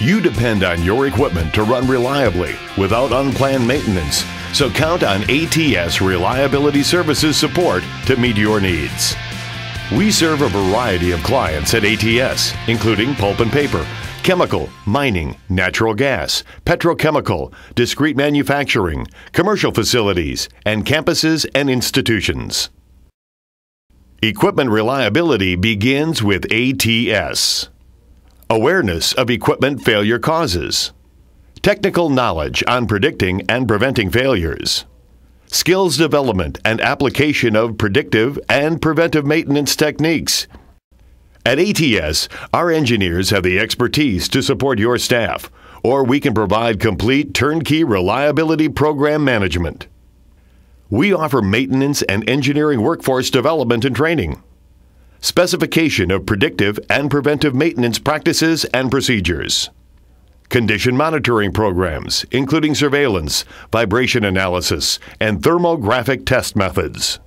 You depend on your equipment to run reliably without unplanned maintenance, so count on ATS Reliability Services support to meet your needs. We serve a variety of clients at ATS, including pulp and paper, chemical, mining, natural gas, petrochemical, discrete manufacturing, commercial facilities, and campuses and institutions. Equipment reliability begins with ATS. Awareness of equipment failure causes. Technical knowledge on predicting and preventing failures. Skills development and application of predictive and preventive maintenance techniques. At ATS, our engineers have the expertise to support your staff, or we can provide complete turnkey reliability program management. We offer maintenance and engineering workforce development and training, specification of predictive and preventive maintenance practices and procedures, condition monitoring programs, including surveillance, vibration analysis, and thermographic test methods,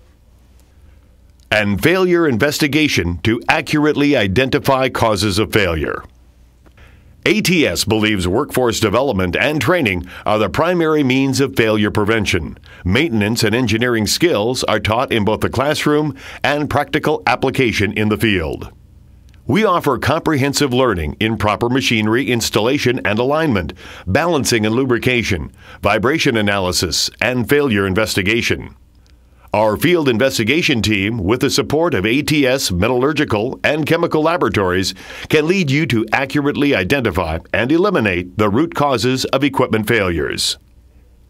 and failure investigation to accurately identify causes of failure. ATS believes workforce development and training are the primary means of failure prevention. Maintenance and engineering skills are taught in both the classroom and practical application in the field. We offer comprehensive learning in proper machinery installation and alignment, balancing and lubrication, vibration analysis, and failure investigation. Our field investigation team, with the support of ATS metallurgical and chemical laboratories, can lead you to accurately identify and eliminate the root causes of equipment failures.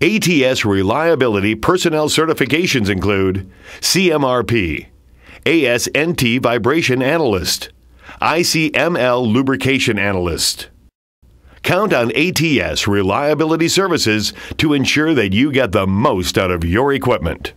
ATS reliability personnel certifications include CMRP, ASNT vibration analyst, ICML lubrication analyst. Count on ATS Reliability Services to ensure that you get the most out of your equipment.